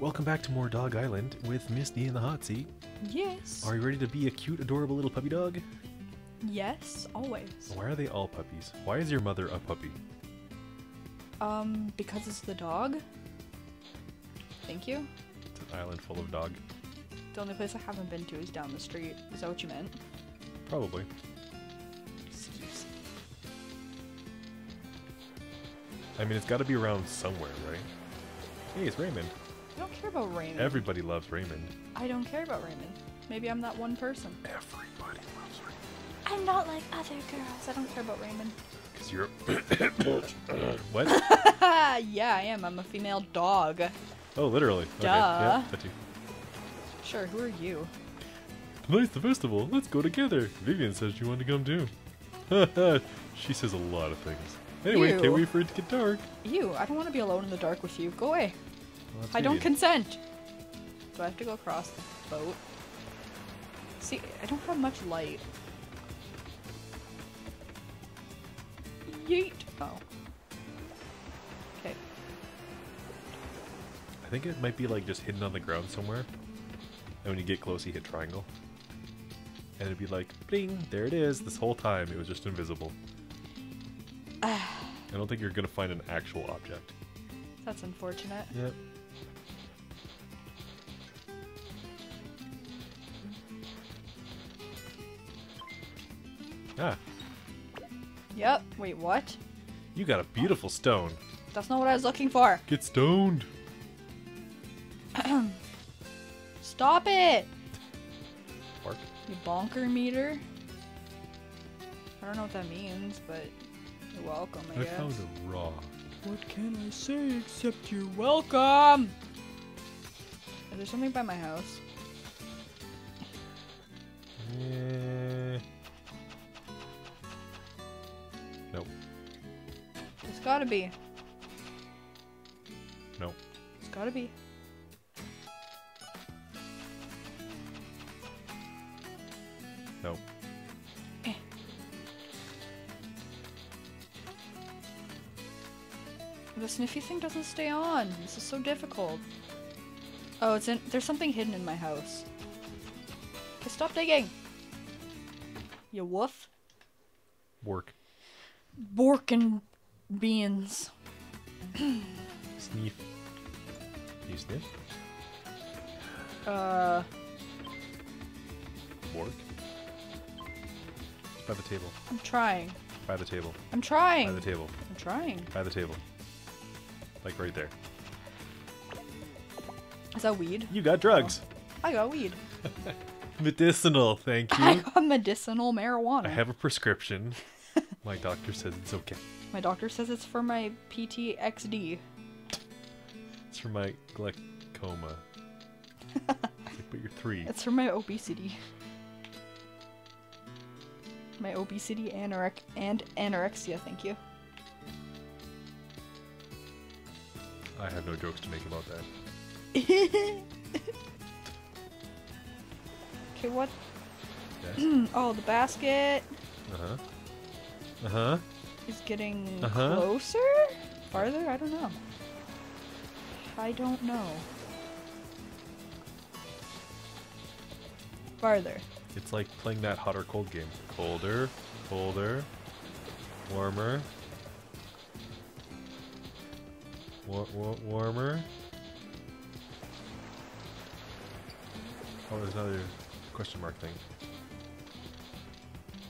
Welcome back to more Dog Island with Misty in the hot seat. Yes. Are you ready to be a cute, adorable little puppy dog? Yes, always. Why are they all puppies? Why is your mother a puppy? Because it's the dog. Thank you. It's an island full of dog. The only place I haven't been to is down the street. Is that what you meant? Probably. Excuse me. I mean, it's got to be around somewhere, right? Hey, it's Raymond. I don't care about Raymond. Everybody loves Raymond. I don't care about Raymond. Maybe I'm that one person. Everybody loves Raymond. I'm not like other girls. I don't care about Raymond. Because you're what? Yeah, I am. I'm a female dog. Oh, literally. Duh. Okay. Yeah, sure, who are you? Tonight's the festival. Let's go together. Vivian says you want to come too. She says a lot of things. Anyway, can't wait for it to get dark. Ew, I don't want to be alone in the dark with you. Go away. Well, I don't consent. Do I have to go across the boat? See, I don't have much light. Yeet. Oh. Okay. I think it might be like just hidden on the ground somewhere. And when you get close, you hit triangle. And it'd be like, bling, there it is. This whole time, it was just invisible. I don't think you're going to find an actual object. That's unfortunate. Yep. Ah. Yep. Wait, what? You got a beautiful stone. That's not what I was looking for. Get stoned. Stop it. Bark. You bonker meter. I don't know what that means, but you're welcome, I guess. I found a raw. What can I say except you're welcome? Is there something by my house? Nope. It's gotta be. Nope. It's gotta be. Nope. The sniffy thing doesn't stay on. This is so difficult. Oh, it's in. There's something hidden in my house. Okay, stop digging. You woof. Bork. Bork and beans. Sniff. You sniff? Bork. It's by the table. I'm trying. By the table. I'm trying. By the table. I'm trying. By the table. Like right there. Is that weed? You got drugs. Oh. I got weed. Medicinal, thank you. I got medicinal marijuana. I have a prescription. My doctor says it's okay. My doctor says it's for my PTSD. It's for my glaucoma. But you're three. It's for my obesity. My obesity and anorexia, thank you. I have no jokes to make about that. Okay, what? Yes. Oh, the basket. Uh-huh. Uh-huh. Is getting closer? Farther? I don't know. I don't know. Farther. It's like playing that hot or cold game. Colder, colder, warmer. Warmer. Oh, there's another question mark thing.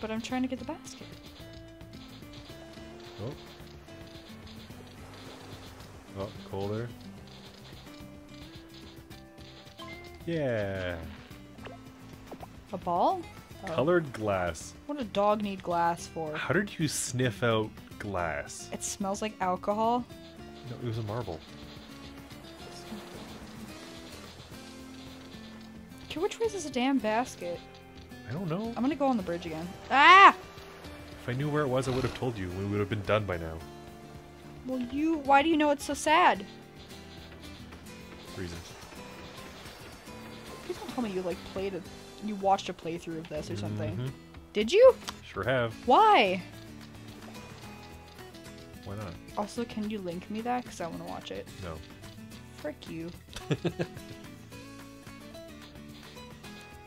But I'm trying to get the basket. Oh. Oh, colder. Yeah. A ball? Oh. Colored glass. What a dog need glass for? How did you sniff out glass? It smells like alcohol. No, it was a marble. Okay, which way is this damn basket? I don't know. I'm gonna go on the bridge again. Ah! If I knew where it was, I would have told you. We would have been done by now. Well, you... Why do you know it's so sad? Reasons. Please don't tell me you, like, played a... You watched a playthrough of this or something. Did you? Sure have. Why? Why not? Also, can you link me that? Because I want to watch it. No. Frick you.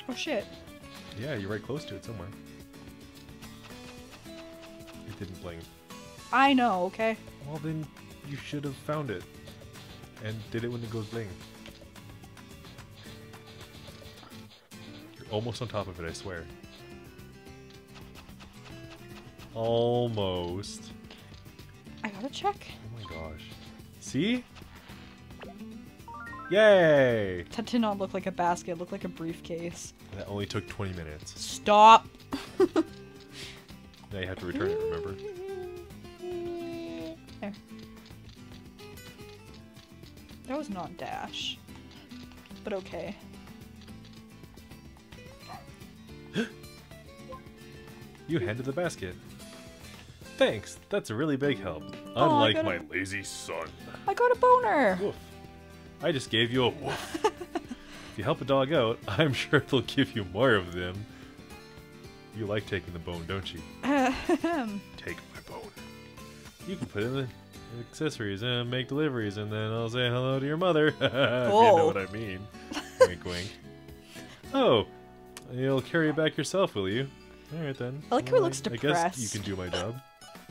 Oh shit. Yeah, you're right close to it somewhere. It didn't blink. I know, okay. Well then, you should have found it. And did it when it goes bling. You're almost on top of it, I swear. Almost. I gotta check. Oh my gosh. See? Yay! That did not look like a basket, it looked like a briefcase. That only took 20 minutes. Stop! Now you have to return it, remember? There. That was not dash. But okay. You handed the basket. Thanks, that's a really big help. Unlike my lazy son. I got a boner! Woof. I just gave you a woof. If you help a dog out, I'm sure they'll give you more of them. You like taking the bone, don't you? Take my bone. You can put in the accessories and make deliveries, and then I'll say hello to your mother. If you know what I mean. Wink, wink. Oh, you'll carry it back yourself, will you? All right then. I like how he looks depressed. I guess you can do my job.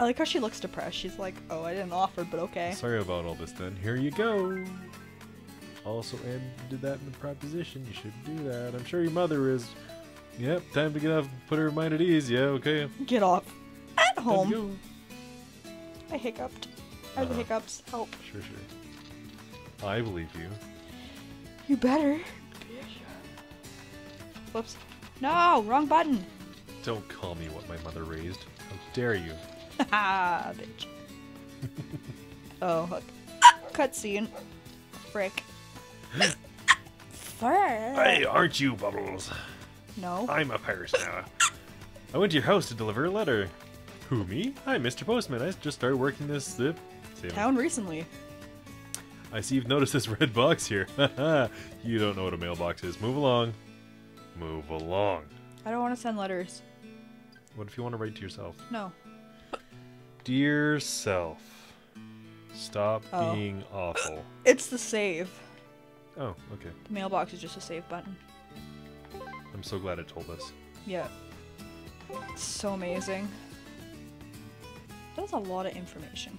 I like how she looks depressed. She's like, oh, I didn't offer, but okay. Sorry about all this then. Here you go. Also ended that in the proposition. You should do that. I'm sure your mother is. Yep, time to get off and put her mind at ease. Yeah, okay. Get off. At home. Go. I hiccuped. I have the hiccups. Help. Sure, sure. I believe you. You better. Whoops. No, wrong button. Don't call me what my mother raised. How dare you. Ha bitch. Oh, look. Cutscene. Frick. Hey, aren't you Bubbles? No. I'm a pirate now. I went to your house to deliver a letter. Who, me? Hi, Mr. Postman. I just started working this town recently. I see you've noticed this red box here. You don't know what a mailbox is. Move along. Move along. I don't want to send letters. What if you want to write to yourself? No. Dear self, stop being awful. It's the save. Oh, okay. The mailbox is just a save button. I'm so glad it told us. Yeah. It's so amazing. That's a lot of information.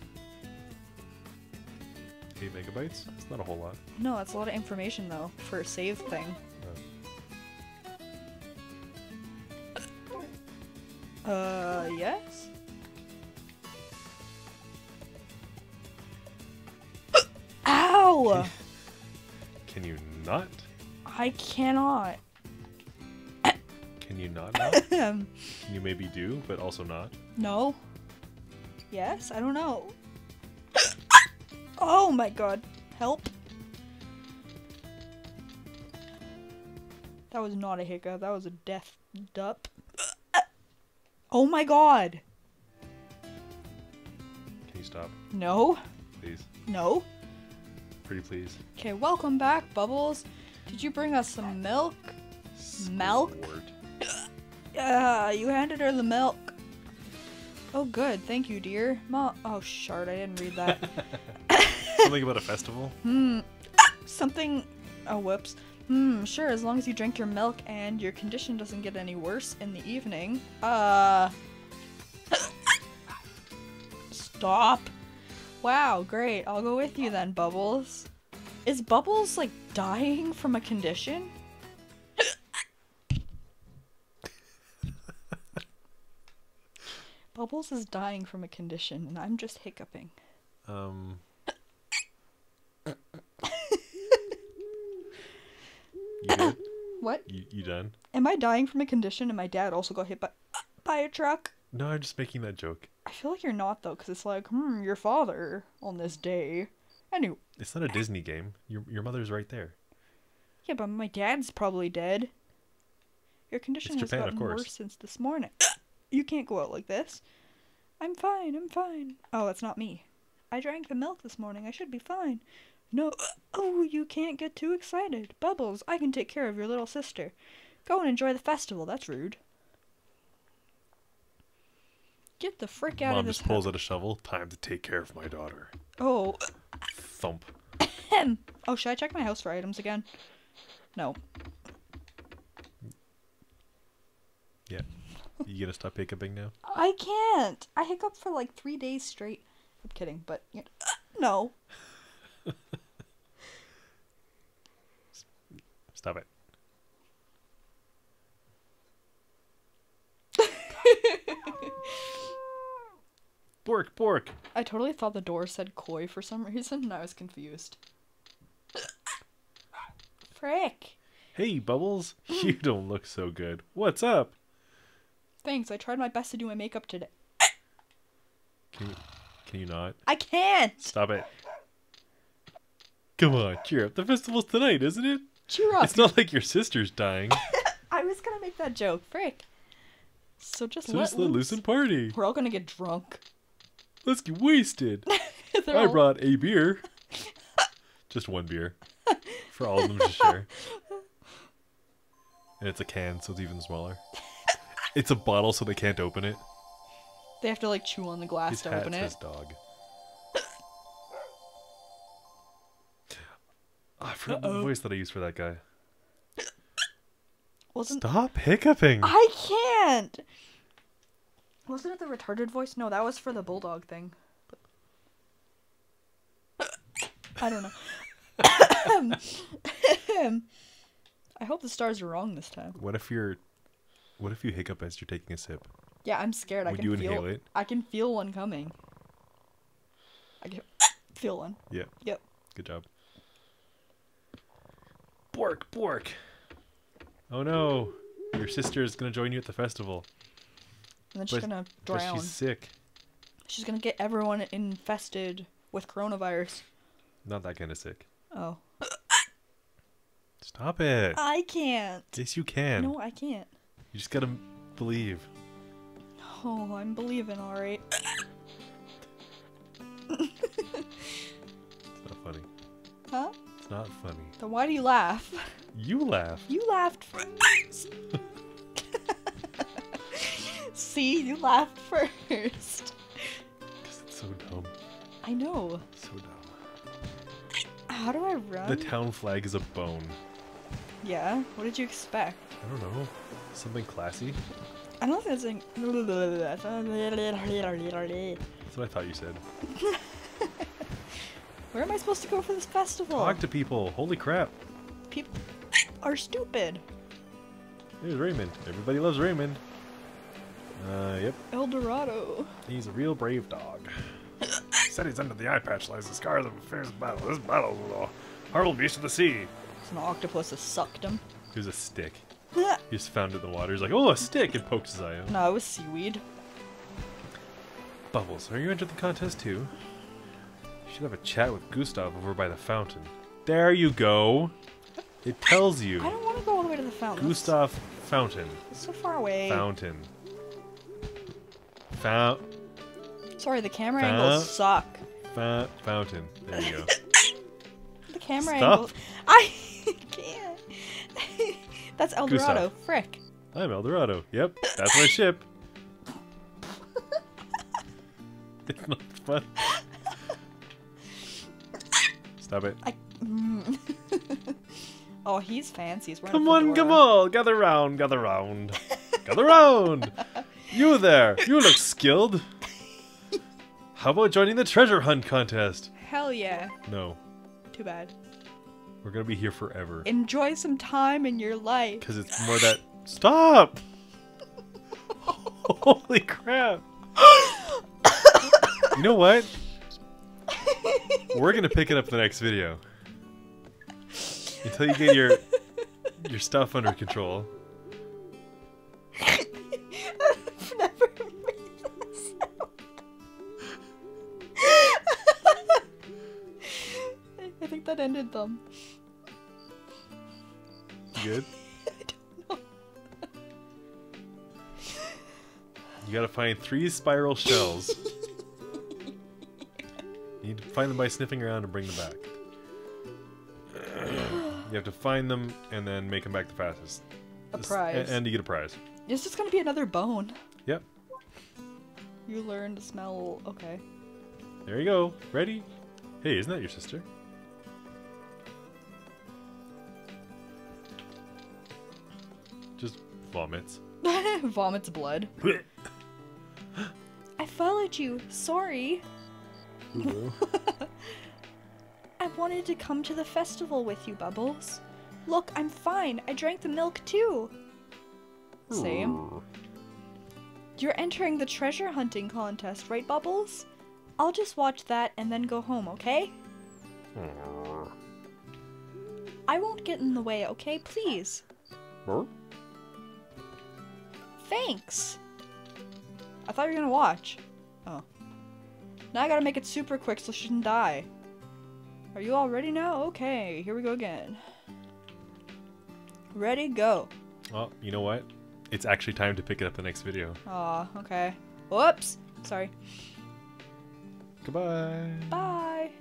8 megabytes? That's not a whole lot. No, that's a lot of information though, for a save thing. Yes? Ow! Can you not? I cannot. Can you not now? You maybe do, but also not? No. Yes? I don't know. Oh my god. Help. That was not a hiccup. That was a death dup. Oh my god! Can you stop? No. Please. No. Pretty please. Okay, welcome back, Bubbles. Did you bring us some milk? Milk? You handed her the milk. Oh good, thank you, dear. Oh, shard, I didn't read that. Something about a festival? Something... Oh, whoops. Sure, as long as you drink your milk and your condition doesn't get any worse in the evening. Stop. Wow, great. I'll go with you then, Bubbles. Is Bubbles, like, dying from a condition? Bubbles is dying from a condition, and I'm just hiccuping. You good? What? You done? Am I dying from a condition and my dad also got hit by a truck? No, I'm just making that joke. I feel like you're not though, because it's like, your father on this day. Anyway. It's not a Disney game. Your mother's right there. Yeah, but my dad's probably dead. Your condition has gotten worse since this morning. You can't go out like this. I'm fine, I'm fine. Oh, that's not me. I drank the milk this morning. I should be fine. No, oh, you can't get too excited. Bubbles, I can take care of your little sister. Go and enjoy the festival. That's rude. Get the frick out of this house. Mom just pulls out a shovel. Time to take care of my daughter. Oh. Thump. him! Oh, should I check my house for items again? No. Yeah. You gonna stop hiccuping now? I can't! I hiccup for like 3 days straight. I'm kidding, but... You know, no. Stop it. Bork, bork. I totally thought the door said koi for some reason, and I was confused. Frick. Hey, Bubbles. You don't look so good. What's up? Thanks. I tried my best to do my makeup today. Can you not? I can't. Stop it. Come on, cheer up. The festival's tonight, isn't it? Cheer up. It's not like your sister's dying. I was going to make that joke. Frick. So just let loose and party. We're all going to get drunk. Let's get wasted. I brought a beer. Just one beer. For all of them to share. And it's a can, so it's even smaller. It's a bottle, so they can't open it. They have to, like, chew on the glass His to hat open says it. Dog. I forgot the voice that I used for that guy. Stop hiccuping! I can't! Wasn't it the retarded voice? No, that was for the bulldog thing. I don't know. I hope the stars are wrong this time. What if you hiccup as you're taking a sip? Yeah, I'm scared. Would you inhale it? I can feel one coming. I can feel one. Yeah. Yep. Good job. Bork, bork. Oh no, your sister's gonna join you at the festival. And then she's gonna drown. But she's sick. She's gonna get everyone infested with coronavirus. Not that kind of sick. Oh. Stop it. I can't. Yes, you can. No, I can't. You just gotta believe. No, I'm believing, alright. It's not funny. Huh? It's not funny. Then why do you laugh? You laughed. You laughed first. See, you laughed first. Because it's so dumb. I know. So dumb. How do I run? The town flag is a bone. Yeah? What did you expect? I don't know. Something classy? I don't think that's what I thought you said. Where am I supposed to go for this festival? Talk to people. Holy crap. People are stupid. There's Raymond. Everybody loves Raymond. Yep. El Dorado. He's a real brave dog. Said he's under the eye patch lies the scars of a fierce battle. This battle was a horrible beast of the sea. It's an octopus that sucked him. Here's a stick. He just found it in the water. He's like, oh, a stick! And poked his eye out. No, it was seaweed. Bubbles, are you entered the contest too? You should have a chat with Gustav over by the fountain. There you go! It tells you. I don't want to go all the way to the fountain. Gustav Fountain. It's so far away. Fountain. Sorry, the camera angles suck. Fountain. There you go. The camera angles. I can't. That's El Dorado. Gustav. Frick. I'm El Dorado. Yep. That's my ship. It's not fun. Stop it. Oh, he's fancy. He's come on, come on. Gather round, gather round. Gather round. You there. You look skilled. How about joining the treasure hunt contest? Hell yeah. No. Too bad. We're going to be here forever. Enjoy some time in your life. Because it's more that... Stop! Holy crap. You know what? We're going to pick it up in the next video. Until you get your stuff under control. I've never made that sound. I think that ended them. Good? I don't know. You gotta find 3 spiral shells. You need to find them by sniffing around and bring them back. You have to find them and then make them back the fastest. A prize. And you get a prize. It's just going to be another bone. Yep. You learn to smell... Okay. There you go. Ready? Hey, isn't that your sister? Just vomits. Vomits blood. I followed you. Sorry. No. I wanted to come to the festival with you, Bubbles. Look, I'm fine. I drank the milk too. Same. You're entering the treasure hunting contest, right, Bubbles? I'll just watch that and then go home, okay? Aww. I won't get in the way, okay? Please. Huh? Thanks. I thought you were gonna watch. Oh. Now I gotta make it super quick so she shouldn't die. Are you all ready now? Okay, here we go again. Ready, go. Oh, you know what? It's actually time to pick it up the next video. Aw, okay. Whoops. Sorry. Goodbye. Bye.